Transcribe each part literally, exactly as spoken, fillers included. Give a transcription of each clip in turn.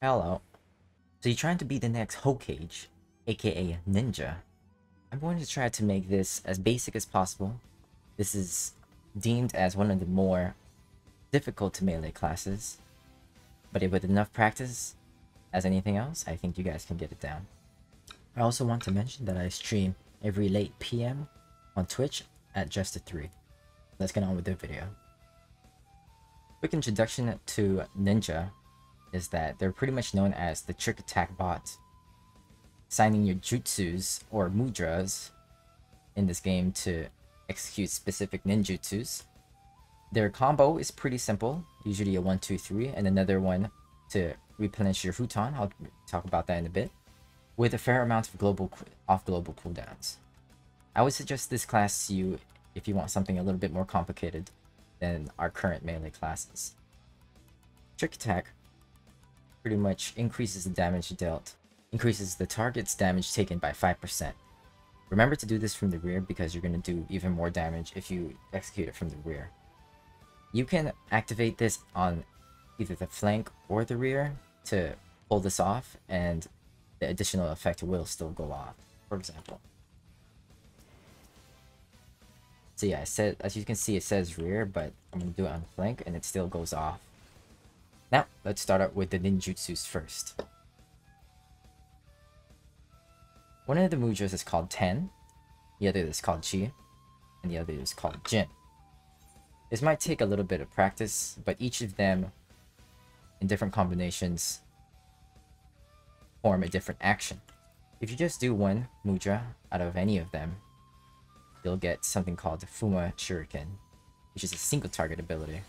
Hello. So you're trying to be the next Hokage, aka Ninja. I'm going to try to make this as basic as possible. This is deemed as one of the more difficult to melee classes, but with enough practice, as anything else, I think you guys can get it down. I also want to mention that I stream every late P M on Twitch at just the three. Let's get on with the video. Quick introduction to Ninja is that they're pretty much known as the trick attack bot. Signing your jutsus or mudras in this game to execute specific ninjutsus. Their combo is pretty simple, usually a one two three and another one to replenish your Huton. I'll talk about that in a bit, with a fair amount of global off global cooldowns. I would suggest this class to you if you want something a little bit more complicated than our current melee classes. Trick attack pretty much increases the damage dealt, increases the target's damage taken by five percent. Remember to do this from the rear because you're going to do even more damage if you execute it from the rear. You can activate this on either the flank or the rear to pull this off, and the additional effect will still go off, for example. So yeah, it said, as you can see it says rear, but I'm going to do it on the flank and it still goes off. Now, let's start out with the ninjutsus first. One of the mudras is called Ten, the other is called Chi, and the other is called Jin. This might take a little bit of practice, but each of them, in different combinations, form a different action. If you just do one mudra out of any of them, you'll get something called Fuma Shuriken, which is a single target ability.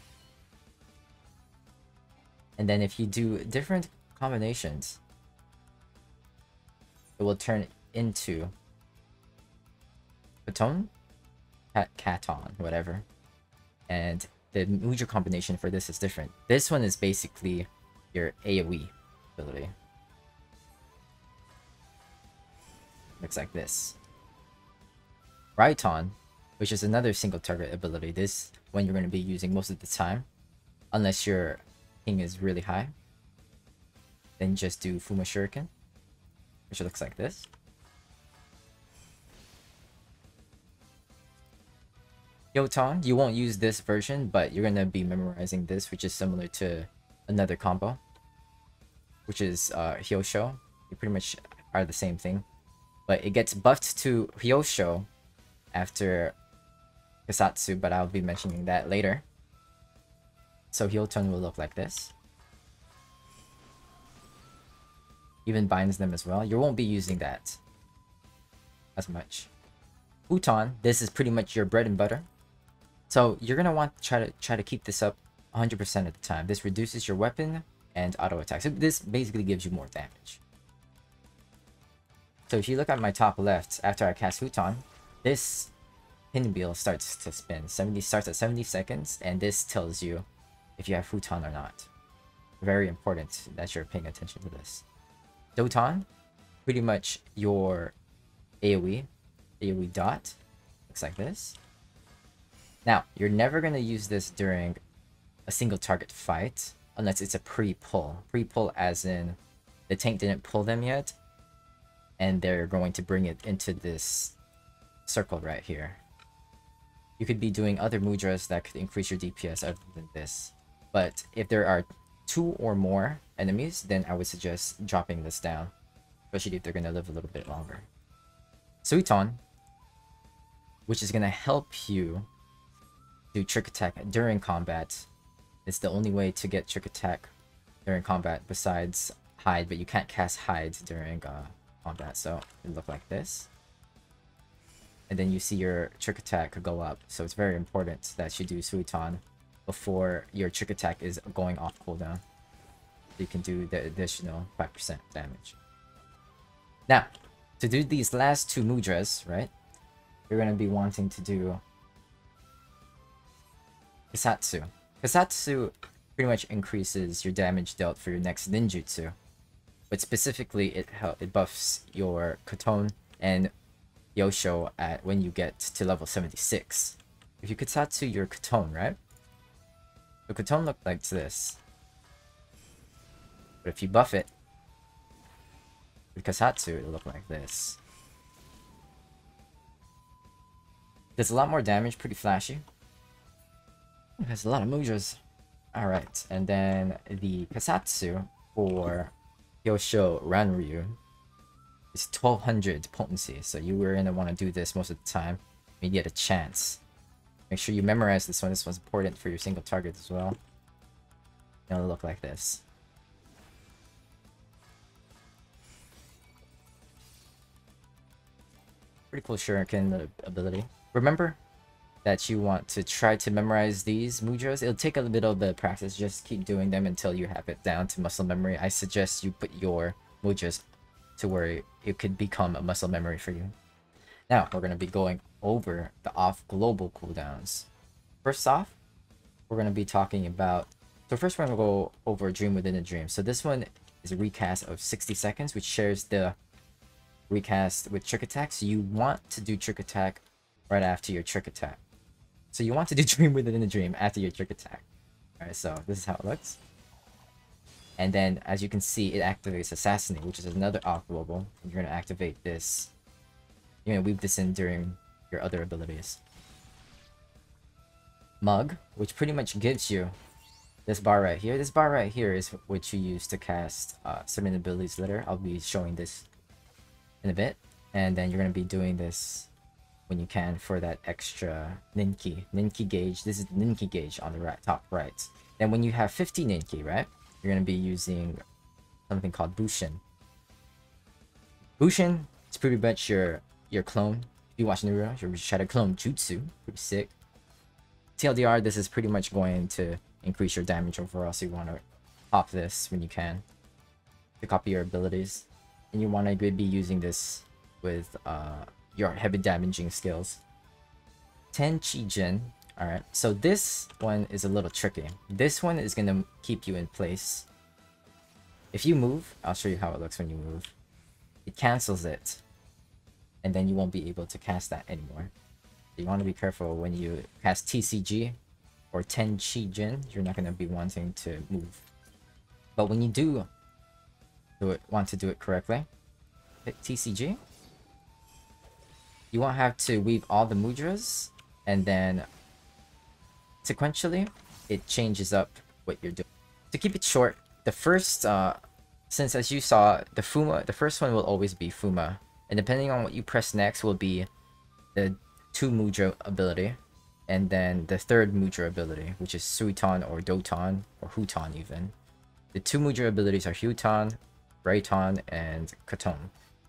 And then if you do different combinations, it will turn into Fūton, Katon, whatever. And the mudra combination for this is different. This one is basically your AoE ability. Looks like this. Raiton, which is another single target ability. This one you're going to be using most of the time, unless your ping is really high. Then just do Fuma Shuriken, which looks like this. Yoton, you won't use this version, but you're going to be memorizing this, which is similar to another combo, which is uh, Hyōshō. You pretty much are the same thing, but it gets buffed to Hyōshō after Kassatsu, but I'll be mentioning that later. So Huton will look like this. Even binds them as well. You won't be using that as much. Huton, this is pretty much your bread and butter. So you're gonna want to try to try to keep this up one hundred percent of the time. This reduces your weapon and auto attack. So this basically gives you more damage. So if you look at my top left, after I cast Huton, this pinwheel starts to spin. seventy starts at seventy seconds, and this tells you if you have Huton or not. Very important that you're paying attention to this. Doton, pretty much your AoE, AoE dot, looks like this. Now, you're never going to use this during a single target fight, unless it's a pre-pull. Pre-pull as in the tank didn't pull them yet, and they're going to bring it into this circle right here. You could be doing other mudras that could increase your D P S other than this, but if there are two or more enemies, then I would suggest dropping this down, especially if they're going to live a little bit longer. Suiton, which is going to help you do trick attack during combat. It's the only way to get trick attack during combat besides hide, but you can't cast hide during uh, combat, so it looks like this. And then you see your trick attack go up, so it's very important that you do Suiton before your trick attack is going off cooldown. You can do the additional five percent damage. Now, to do these last two mudras, right, you're going to be wanting to do Kisatsu. Kisatsu pretty much increases your damage dealt for your next ninjutsu, but specifically it it buffs your Katon and Hyōshō at when you get to level seventy-six. If you Kisatsu your Katon, right? The Katon looks like this. But if you buff it with Kassatsu, it'll look like this. Does a lot more damage, pretty flashy. There's a lot of mudras. Alright, and then the Kassatsu for Hyōshō Ranryu is twelve hundred potency, so you were going to want to do this most of the time when you get a chance. Make sure you memorize this one. This one's important for your single target as well. It'll look like this. Pretty cool shuriken ability. Remember that you want to try to memorize these mudras. It'll take a little bit of the practice. Just keep doing them until you have it down to muscle memory. I suggest you put your mudras to where it could become a muscle memory for you. Now, we're going to be going over the off global cooldowns. First off, we're going to be talking about... So first we're going to go over Dream Within a Dream. So this one is a recast of sixty seconds, which shares the recast with Trick Attack. So you want to do Trick Attack right after your Trick Attack. So you want to do Dream Within a Dream after your Trick Attack. Alright, so this is how it looks. And then, as you can see, it activates Assassinate, which is another off global. You're going to activate this. You're going to weave this in during your other abilities. Mug, which pretty much gives you this bar right here. This bar right here is what you use to cast uh, certain abilities later. I'll be showing this in a bit. And then you're going to be doing this when you can for that extra Ninki. Ninki gauge. This is the Ninki gauge on the right, top right. Then when you have fifty Ninki, right, you're going to be using something called Bushin. Bushin is pretty much your, your clone. You watch Naruto, your Shadow Clone Jutsu, pretty sick. T L D R, this is pretty much going to increase your damage overall, so you want to pop this when you can to copy your abilities. And you want to be using this with uh, your heavy damaging skills. Tenchi Jin, alright, so this one is a little tricky. This one is going to keep you in place. If you move, I'll show you how it looks when you move. It cancels it. And then you won't be able to cast that anymore. You want to be careful when you cast T C G or Tenchi Jin. You're not going to be wanting to move. But when you do, do it, want to do it correctly, hit T C G. You won't have to weave all the mudras. And then sequentially, it changes up what you're doing. To keep it short, the first, uh, since as you saw, the Fuma, the first one will always be Fuma. And depending on what you press next will be the two mudra ability, and then the third mudra ability, which is Suiton or Doton or Huton even. The two mudra abilities are Huton, Raiton, and Katon.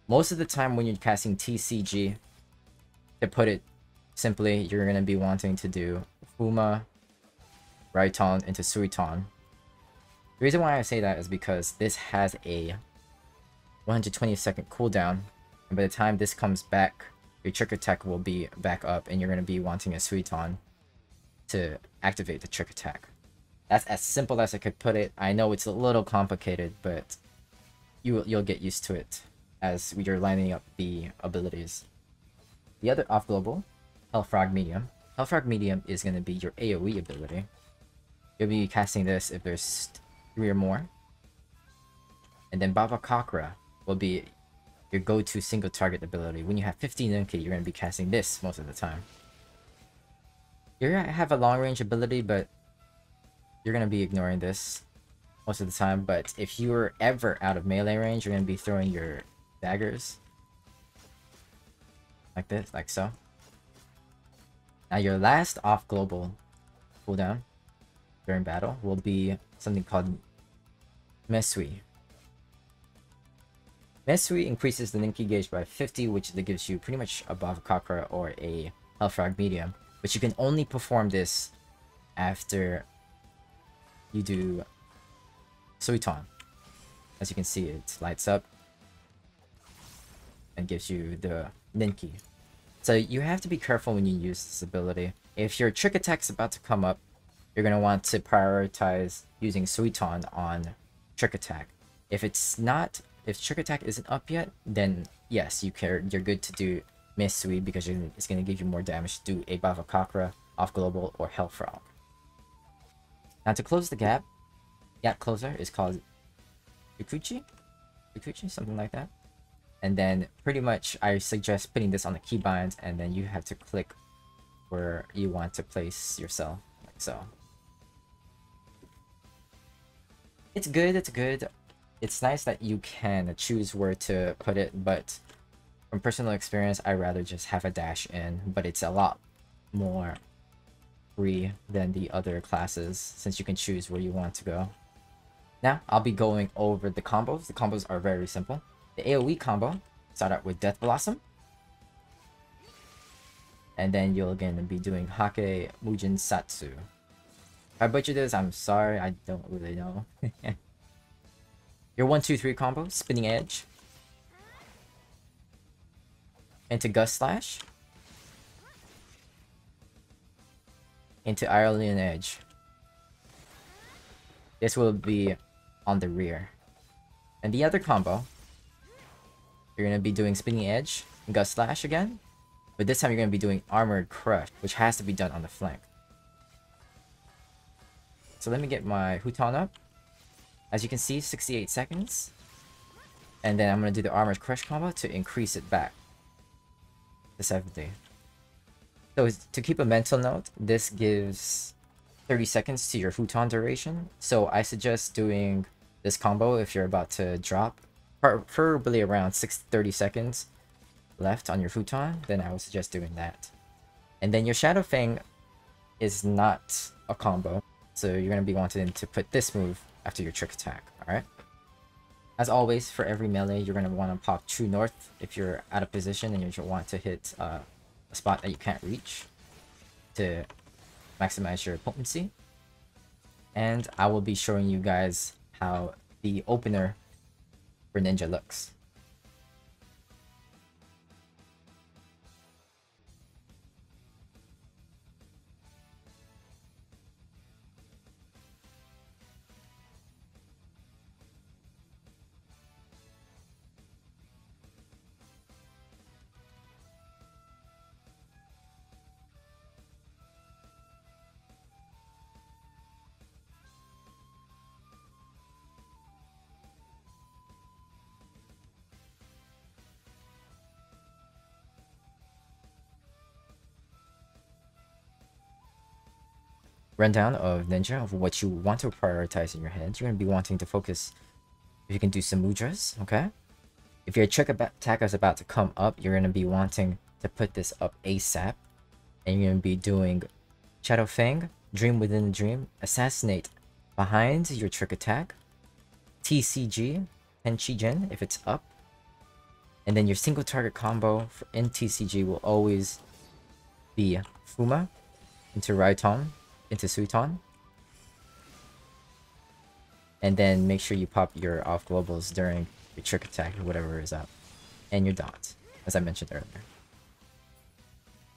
Most of the time when you're casting T C G, to put it simply, you're going to be wanting to do Fuma, Raiton into Suiton. The reason why I say that is because this has a one hundred twenty second cooldown. And by the time this comes back, your Trick Attack will be back up, and you're going to be wanting a Suiton to activate the Trick Attack. That's as simple as I could put it. I know it's a little complicated, but you, you'll get used to it as you're lining up the abilities. The other off-global, Hellfrog Medium. Hellfrog Medium is going to be your AoE ability. You'll be casting this if there's three or more. And then Bhavacakra will be your go-to single target ability. When you have fifteen Ninki, you're going to be casting this most of the time. You're going to have a long range ability, but you're going to be ignoring this most of the time. But if you're ever out of melee range, you're going to be throwing your daggers like this, like so. Now your last off-global cooldown during battle will be something called Mesui. Mesui increases the Ninki gauge by fifty, which gives you pretty much a Bhavacakra or a Hellfrog Medium. But you can only perform this after you do Suiton. As you can see, it lights up and gives you the Ninki. So you have to be careful when you use this ability. If your Trick Attack is about to come up, you're going to want to prioritize using Suiton on Trick Attack. If it's not... If Trick Attack isn't up yet, then yes, you care, you're good to do Mesui because you're, it's going to give you more damage to do a Bhavacakra, Off Global, or Hellfrog. Now to close the gap, gap closer is called Yakuuchi? Yakuuchi? Something like that. And then pretty much I suggest putting this on the keybinds, and then you have to click where you want to place yourself, like so. It's good, it's good. It's nice that you can choose where to put it, but from personal experience, I rather just have a dash in, but it's a lot more free than the other classes since you can choose where you want to go. Now, I'll be going over the combos. The combos are very simple. The AoE combo, start out with Death Blossom. And then you'll again be doing Hakei Mujinsatsu. If I butcher this, I'm sorry, I don't really know. Your one two three combo, Spinning Edge. Into Gust Slash. Into Ireland Edge. This will be on the rear. And the other combo, you're going to be doing Spinning Edge and Gust Slash again. But this time you're going to be doing Armored Crush, which has to be done on the flank. So let me get my Huton up. As you can see, sixty-eight seconds. And then I'm going to do the Armored Crush combo to increase it back to seventy. So to keep a mental note, this gives thirty seconds to your Huton duration. So I suggest doing this combo if you're about to drop, preferably around six thirty seconds left on your Fūton, then I would suggest doing that. And then your Shadow Fang is not a combo, so you're going to be wanting to put this move after your trick attack, alright? As always, for every melee, you're going to want to pop True North if you're out of position and you want to hit uh, a spot that you can't reach to maximize your potency. And I will be showing you guys how the opener for Ninja looks. Rundown of Ninja of what you want to prioritize in your head. You're going to be wanting to focus if you can do some mudras, okay? If your trick attack is about to come up, you're going to be wanting to put this up ASAP. And you're going to be doing Shadow Fang, Dream Within a Dream, Assassinate behind your trick attack, T C G, Tenchi Jin if it's up. And then your single target combo for in T C G will always be Fuma into Raiton, into Suiton, and then make sure you pop your off globals during your trick attack or whatever is up, and your dot, as I mentioned earlier.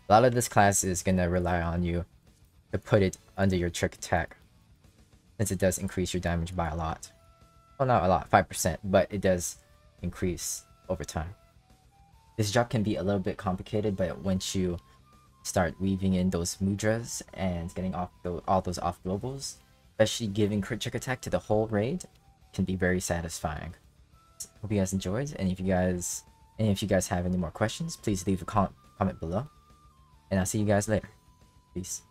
A lot of this class is going to rely on you to put it under your trick attack, since it does increase your damage by a lot. Well, not a lot, five percent, but it does increase over time. This job can be a little bit complicated, but once you start weaving in those mudras and getting off the, all those off globals, especially giving crit trick attack to the whole raid, can be very satisfying. Hope you guys enjoyed, and if you guys and if you guys have any more questions, please leave a com comment below, and I'll see you guys later. Peace.